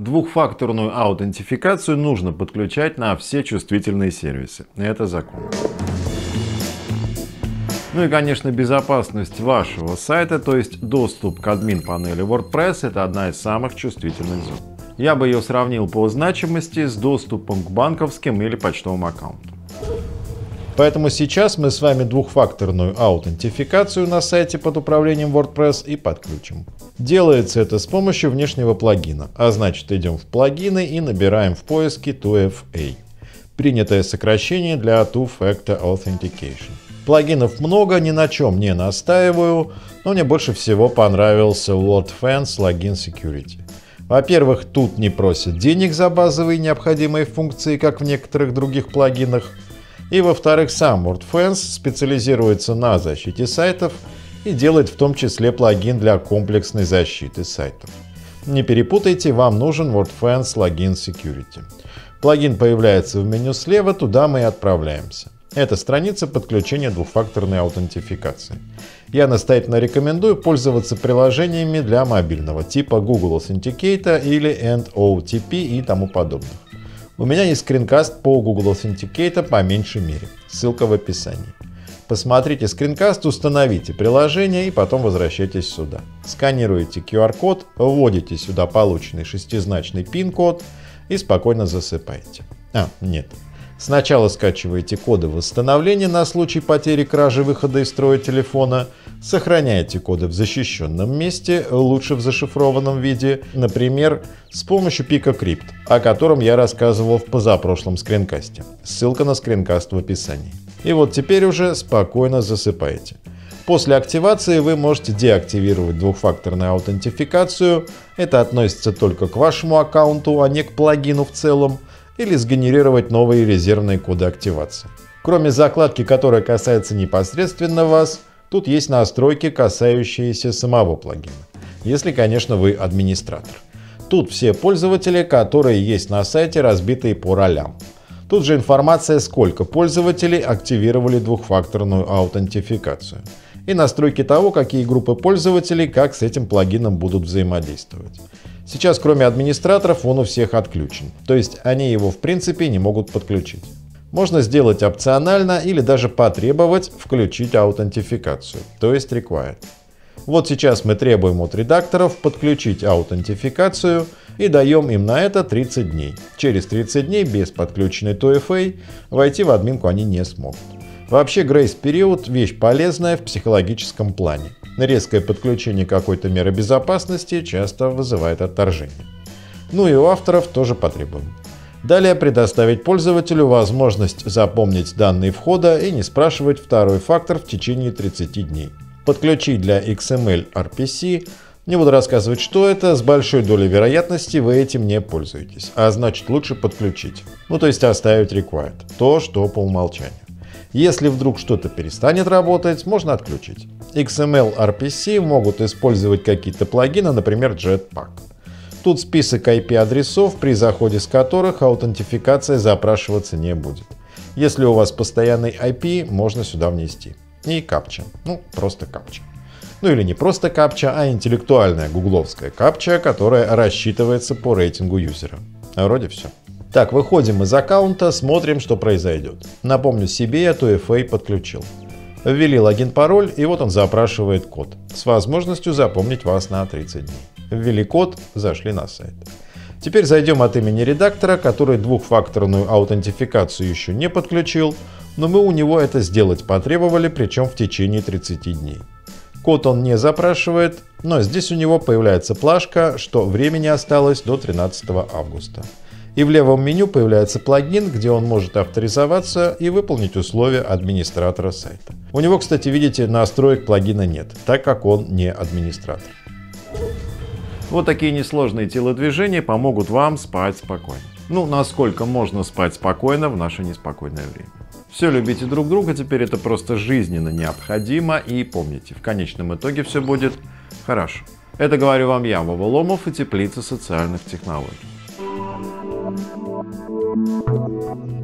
Двухфакторную аутентификацию нужно подключать на все чувствительные сервисы. Это закон. Ну и, конечно, безопасность вашего сайта, то есть доступ к админ-панели WordPress, это одна из самых чувствительных зон. Я бы ее сравнил по значимости с доступом к банковским или почтовым аккаунтам. Поэтому сейчас мы с вами двухфакторную аутентификацию на сайте под управлением WordPress и подключим. Делается это с помощью внешнего плагина, а значит идем в плагины и набираем в поиске 2FA. Принятое сокращение для Two-Factor Authentication. Плагинов много, ни на чем не настаиваю, но мне больше всего понравился Wordfence Login Security. Во-первых, тут не просят денег за базовые необходимые функции, как в некоторых других плагинах. И во-вторых, сам Wordfence специализируется на защите сайтов и делает в том числе плагин для комплексной защиты сайтов. Не перепутайте, вам нужен Wordfence Login Security. Плагин появляется в меню слева, туда мы и отправляемся. Это страница подключения двухфакторной аутентификации. Я настоятельно рекомендую пользоваться приложениями для мобильного типа Google Authenticator или NOTP и тому подобных. У меня есть скринкаст по Google Authenticator по меньшей мере, ссылка в описании. Посмотрите скринкаст, установите приложение и потом возвращайтесь сюда. Сканируете QR-код, вводите сюда полученный шестизначный PIN-код и спокойно засыпаете. Сначала скачиваете коды восстановления на случай потери, кражи, выхода из строя телефона, сохраняете коды в защищенном месте, лучше в зашифрованном виде, например, с помощью PicoCrypt, о котором я рассказывал в позапрошлом скринкасте. Ссылка на скринкаст в описании. И вот теперь уже спокойно засыпаете. После активации вы можете деактивировать двухфакторную аутентификацию, это относится только к вашему аккаунту, а не к плагину в целом, или сгенерировать новые резервные коды активации. Кроме закладки, которая касается непосредственно вас, тут есть настройки, касающиеся самого плагина, если, конечно, вы администратор. Тут все пользователи, которые есть на сайте, разбитые по ролям. Тут же информация, сколько пользователей активировали двухфакторную аутентификацию. И настройки того, какие группы пользователей как с этим плагином будут взаимодействовать. Сейчас, кроме администраторов, он у всех отключен, то есть они его в принципе не могут подключить. Можно сделать опционально или даже потребовать включить аутентификацию, то есть required. Вот сейчас мы требуем от редакторов подключить аутентификацию и даем им на это 30 дней. Через 30 дней без подключенной 2FA войти в админку они не смогут. Вообще грейс-период – вещь полезная в психологическом плане. Резкое подключение какой-то меры безопасности часто вызывает отторжение. Ну и у авторов тоже потребуем. Далее предоставить пользователю возможность запомнить данные входа и не спрашивать второй фактор в течение 30 дней. Подключить для XML RPC. Не буду рассказывать, что это, с большой долей вероятности вы этим не пользуетесь, а значит лучше подключить. То есть оставить required, то, что по умолчанию. Если вдруг что-то перестанет работать, можно отключить. XML RPC могут использовать какие-то плагины, например, Jetpack. Тут список IP-адресов, при заходе с которых аутентификация запрашиваться не будет. Если у вас постоянный IP, можно сюда внести. И капча. Просто капча. Или не просто капча, а интеллектуальная гугловская капча, которая рассчитывается по рейтингу юзера. Вроде все. Так, выходим из аккаунта, смотрим, что произойдет. Напомню себе, я 2FA подключил. Ввели логин-пароль, и вот он запрашивает код, с возможностью запомнить вас на 30 дней. Ввели код, зашли на сайт. Теперь зайдем от имени редактора, который двухфакторную аутентификацию еще не подключил, но мы у него это сделать потребовали, причем в течение 30 дней. Код он не запрашивает, но здесь у него появляется плашка, что времени осталось до 13 августа. И в левом меню появляется плагин, где он может авторизоваться и выполнить условия администратора сайта. У него, кстати, видите, настроек плагина нет, так как он не администратор. Вот такие несложные телодвижения помогут вам спать спокойно. Насколько можно спать спокойно в наше неспокойное время. Все, любите друг друга, теперь это просто жизненно необходимо. И помните, в конечном итоге все будет хорошо. Это говорю вам я, Вова Ломов, и Теплица социальных технологий. Thank you.